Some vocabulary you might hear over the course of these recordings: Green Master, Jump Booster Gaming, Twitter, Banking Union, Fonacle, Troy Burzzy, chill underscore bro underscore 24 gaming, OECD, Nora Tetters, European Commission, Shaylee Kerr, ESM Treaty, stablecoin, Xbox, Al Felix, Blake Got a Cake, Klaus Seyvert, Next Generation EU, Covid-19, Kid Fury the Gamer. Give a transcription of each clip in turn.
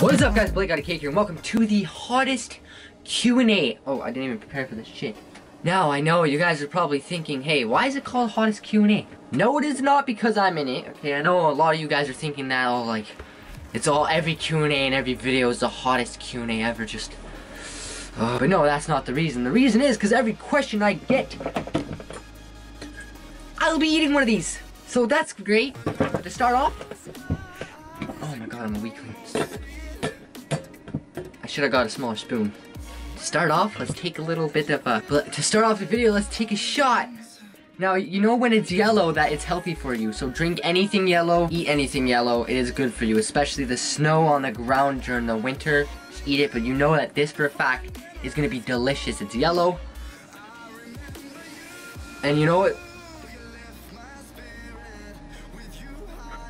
What is up, guys? Blake Got a Cake here, and welcome to the hottest Q&A. Oh, I didn't even prepare for this shit. Now, I know you guys are probably thinking, hey, why is it called hottest Q&A? No, it is not because I'm in it. Okay, I know a lot of you guys are thinking that, oh, like, it's all every Q&A and every video is the hottest Q&A ever, just... but no, that's not the reason. The reason is because every question I get, I'll be eating one of these. So that's great. But to start off... Oh my god, I'm a weakling. I should have got a smaller spoon. To start off, let's take a little bit of to start off the video, let's take a shot. Now, you know when it's yellow that it's healthy for you. So drink anything yellow, eat anything yellow. It is good for you, especially the snow on the ground during the winter. Just eat it, but you know that this for a fact is going to be delicious. It's yellow. And you know what?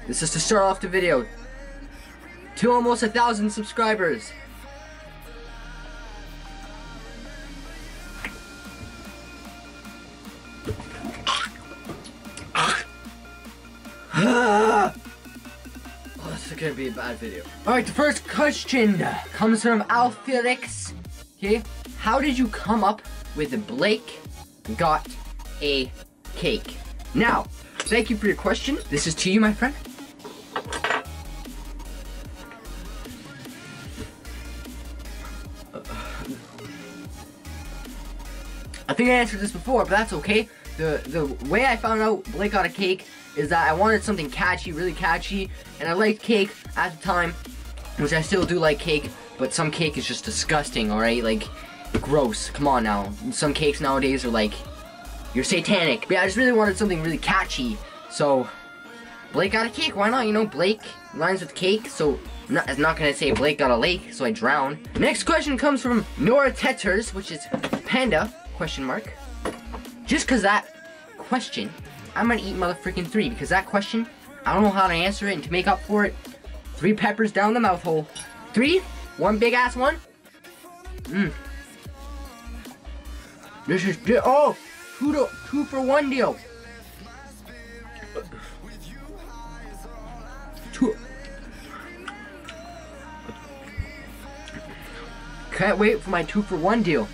This is to start off the video. To almost 1,000 subscribers. Oh, this is gonna be a bad video. Alright, the first question comes from Al Felix. Okay, how did you come up with Blake Got a Cake? Now, thank you for your question. This is to you, my friend. I think I answered this before, but that's okay. The way I found out Blake Got a Cake is that I wanted something catchy, really catchy, and I liked cake at the time, which I still do like cake, but some cake is just disgusting, alright? Like, gross. Come on now. Some cakes nowadays are like, you're satanic. But yeah, I just really wanted something really catchy, so Blake Got a Cake, why not? You know, Blake rhymes with cake, so I'm not gonna say Blake Got a Lake, so I drown. Next question comes from Nora Tetters, which is Panda. Question mark. Just cause that question, I'm gonna eat motherfucking three, because that question, I don't know how to answer it, and to make up for it, 3 peppers down the mouth hole. 3, one big ass one. Mmm. This is, oh, 2 for 1 deal. 2. Can't wait for my 2 for 1 deal.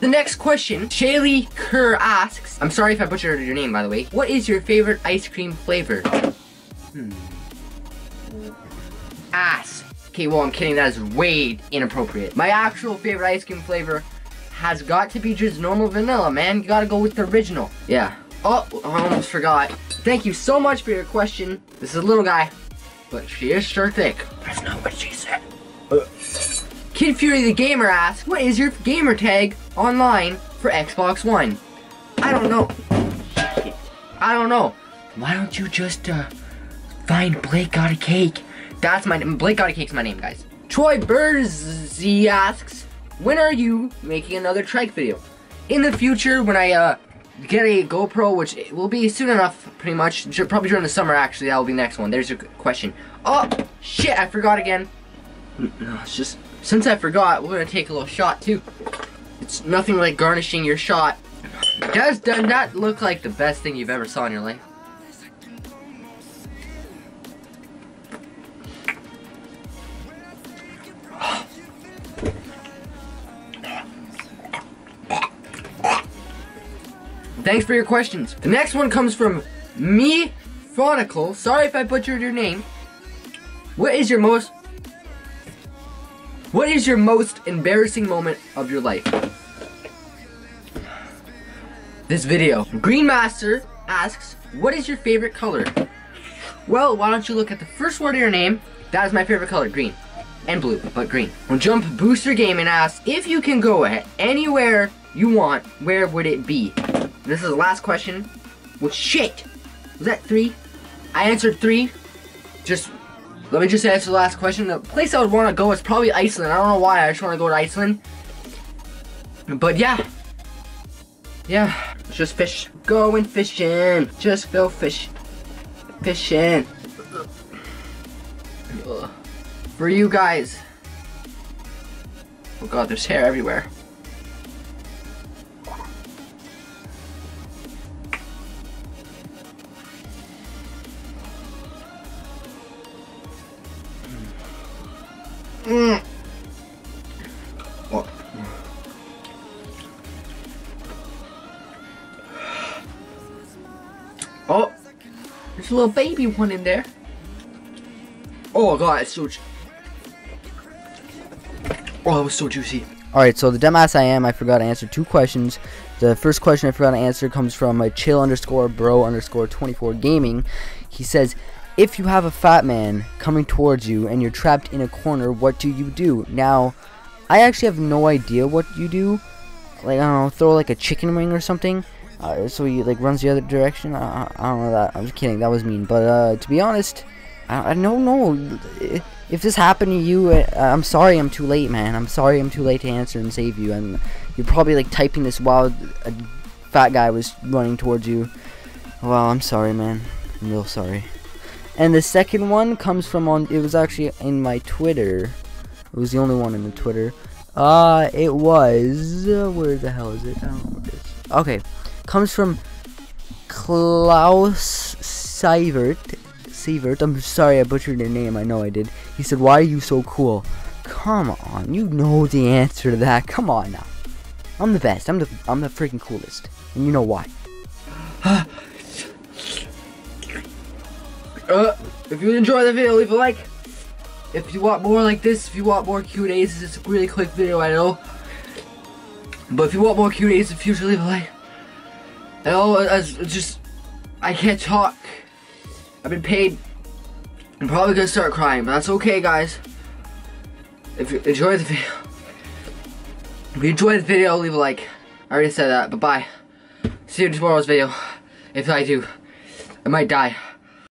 The next question, Shaylee Kerr asks, I'm sorry if I butchered your name, by the way. What is your favorite ice cream flavor? Ass. Okay, well, I'm kidding. That is way inappropriate. My actual favorite ice cream flavor has got to be just normal vanilla, man. You gotta go with the original. Yeah. Oh, I almost forgot. Thank you so much for your question. This is a little guy, but she is sure thick. That's not what she said. Kid Fury the Gamer asks, what is your gamer tag online for Xbox One? I don't know. I don't know. Why don't you just find Blake Got a Cake? That's my name. Blake Got a Cake's my name, guys. Troy Burzzy asks, when are you making another trike video? In the future, when I get a GoPro, which it will be soon enough, pretty much. Probably during the summer, actually. That will be the next one. There's your question. Oh, shit, I forgot again. No, it's just... Since I forgot, we're gonna take a little shot too. It's nothing like garnishing your shot. Does that look like the best thing you've ever saw in your life? Thanks for your questions. The next one comes from me, Fonacle. Sorry if I butchered your name. What is your most embarrassing moment of your life? This video. Green Master asks, what is your favorite color? Well, why don't you look at the first word of your name? That is my favorite color, green. And blue, but green. Jump Booster Gaming asks, if you can go anywhere you want, where would it be? This is the last question. Well, shit. Was that 3? I answered 3. Just... Let me just answer the last question. The place I would want to go is probably Iceland. I don't know why, I just want to go to Iceland. But yeah. Yeah. Just fish. Going fishing. Just go fishing. for you guys. Oh god, there's hair everywhere. What? Oh, there's a little baby one in there. Oh god, it's so oh, it was so juicy. Alright, so the dumbass I am, I forgot to answer two questions. The first question I forgot to answer comes from chill underscore bro underscore 24 gaming. He says, if you have a fat man coming towards you and you're trapped in a corner, what do you do? Now, I actually have no idea what you do. Like, I don't know, throw like a chicken wing or something, so he like runs the other direction. I don't know that. I'm just kidding. That was mean. But to be honest, I don't know. If this happened to you, I'm sorry I'm too late, man. I'm sorry I'm too late to answer and save you. And you're probably like typing this while a fat guy was running towards you. Well, I'm sorry, man. I'm real sorry. And the second one comes from it was actually in my Twitter. It was the only one in the Twitter. It was where the hell is it? I don't know where it is. Okay, comes from Klaus Seyvert. I'm sorry I butchered your name. I know I did. He said, "Why are you so cool?" Come on, you know the answer to that. Come on now. I'm the best. I'm the freaking coolest, and you know why. If you enjoy the video, leave a like. If you want more like this, if you want more Q&As, this is a really quick video, I know. But if you want more Q&As in the future, leave a like. I know, I can't talk. I've been paid. I'm probably gonna start crying, but that's okay, guys. If you enjoy the video, leave a like. I already said that, but bye. See you in tomorrow's video. If I do, I might die.